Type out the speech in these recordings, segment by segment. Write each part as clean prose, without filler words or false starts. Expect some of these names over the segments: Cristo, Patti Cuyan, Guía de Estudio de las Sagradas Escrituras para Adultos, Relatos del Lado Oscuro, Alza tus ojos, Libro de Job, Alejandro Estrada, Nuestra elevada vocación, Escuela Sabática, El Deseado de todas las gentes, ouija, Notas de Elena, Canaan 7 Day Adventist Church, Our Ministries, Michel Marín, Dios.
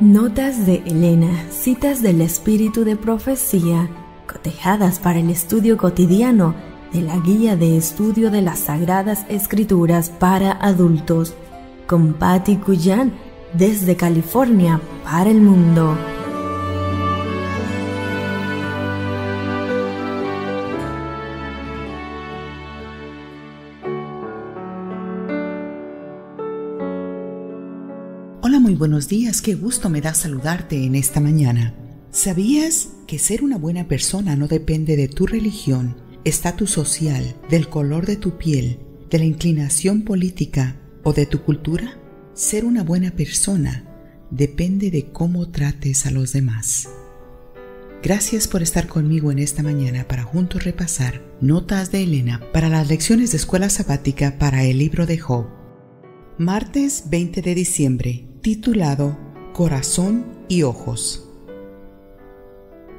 Notas de Elena, citas del espíritu de profecía, cotejadas para el estudio cotidiano de la Guía de Estudio de las Sagradas Escrituras para Adultos, con Patti Cuyan, desde California para el mundo. Hola, muy buenos días, qué gusto me da saludarte en esta mañana. ¿Sabías que ser una buena persona no depende de tu religión, estatus social, del color de tu piel, de la inclinación política o de tu cultura? Ser una buena persona depende de cómo trates a los demás. Gracias por estar conmigo en esta mañana para juntos repasar Notas de Elena para las lecciones de Escuela Sabática para el Libro de Job. Martes 20 de diciembre, titulado Corazón y Ojos.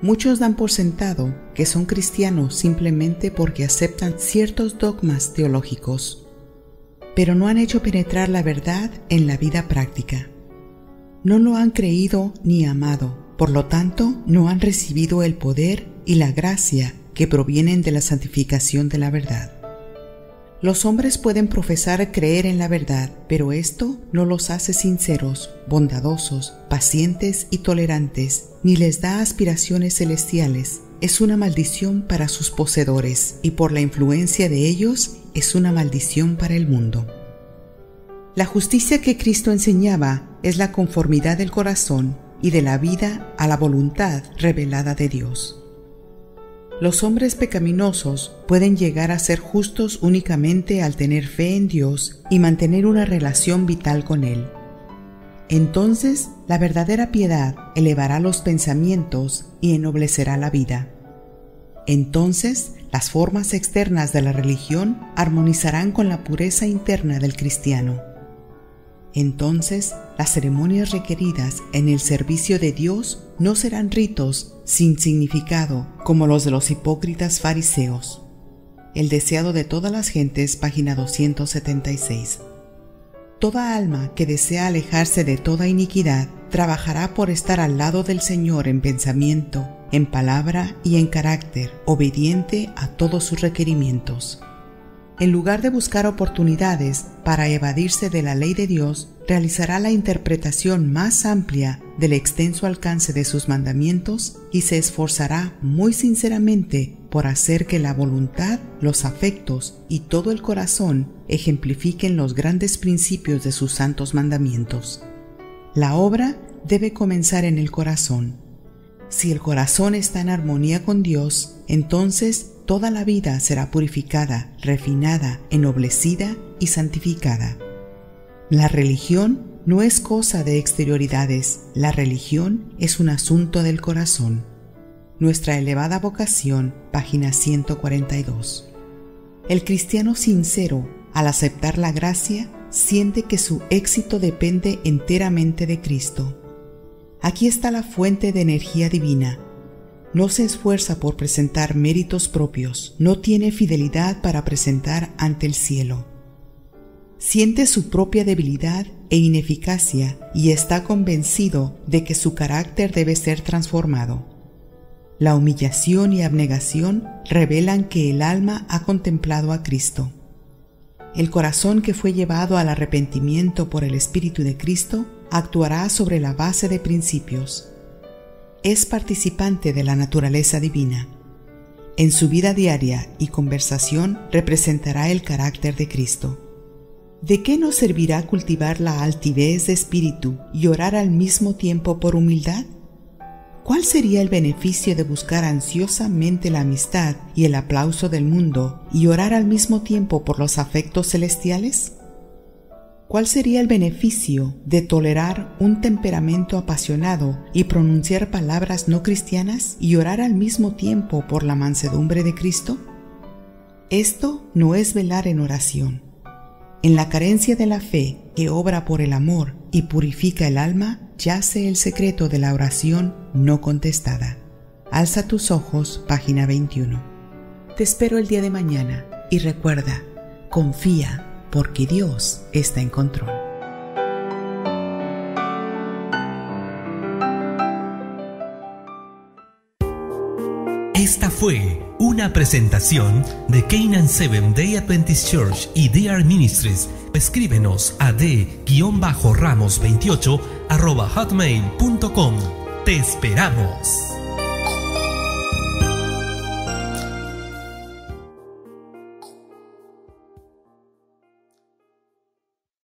Muchos dan por sentado que son cristianos simplemente porque aceptan ciertos dogmas teológicos, pero no han hecho penetrar la verdad en la vida práctica. No lo han creído ni amado, por lo tanto, no han recibido el poder y la gracia que provienen de la santificación de la verdad. Los hombres pueden profesar creer en la verdad, pero esto no los hace sinceros, bondadosos, pacientes y tolerantes, ni les da aspiraciones celestiales. Es una maldición para sus poseedores y por la influencia de ellos es una maldición para el mundo. La justicia que Cristo enseñaba es la conformidad del corazón y de la vida a la voluntad revelada de Dios. Los hombres pecaminosos pueden llegar a ser justos únicamente al tener fe en Dios y mantener una relación vital con Él. Entonces, la verdadera piedad elevará los pensamientos y ennoblecerá la vida. Entonces, las formas externas de la religión armonizarán con la pureza interna del cristiano. Entonces, las ceremonias requeridas en el servicio de Dios no serán ritos sin significado como los de los hipócritas fariseos. El Deseado de todas las gentes, página 276. Toda alma que desea alejarse de toda iniquidad trabajará por estar al lado del Señor en pensamiento, en palabra y en carácter, obediente a todos sus requerimientos. En lugar de buscar oportunidades para evadirse de la ley de Dios, realizará la interpretación más amplia del extenso alcance de sus mandamientos y se esforzará muy sinceramente por hacer que la voluntad, los afectos y todo el corazón ejemplifiquen los grandes principios de sus santos mandamientos. La obra debe comenzar en el corazón. Si el corazón está en armonía con Dios, entonces toda la vida será purificada, refinada, ennoblecida y santificada. La religión no es cosa de exterioridades, la religión es un asunto del corazón. Nuestra elevada vocación, página 142. El cristiano sincero, al aceptar la gracia, siente que su éxito depende enteramente de Cristo. Aquí está la fuente de energía divina. No se esfuerza por presentar méritos propios, no tiene fidelidad para presentar ante el cielo. Siente su propia debilidad e ineficacia y está convencido de que su carácter debe ser transformado. La humillación y abnegación revelan que el alma ha contemplado a Cristo. El corazón que fue llevado al arrepentimiento por el Espíritu de Cristo actuará sobre la base de principios. Es participante de la naturaleza divina. En su vida diaria y conversación representará el carácter de Cristo. ¿De qué nos servirá cultivar la altivez de espíritu y orar al mismo tiempo por humildad? ¿Cuál sería el beneficio de buscar ansiosamente la amistad y el aplauso del mundo y orar al mismo tiempo por los afectos celestiales? ¿Cuál sería el beneficio de tolerar un temperamento apasionado y pronunciar palabras no cristianas y orar al mismo tiempo por la mansedumbre de Cristo? Esto no es velar en oración. En la carencia de la fe que obra por el amor y purifica el alma, yace el secreto de la oración no contestada. Alza tus ojos, página 21. Te espero el día de mañana y recuerda, confía, porque Dios está en control. Esta fue una presentación de Canaan 7 Day Adventist Church y de Our Ministries. Escríbenos a d-ramos28@hotmail.com. ¡Te esperamos!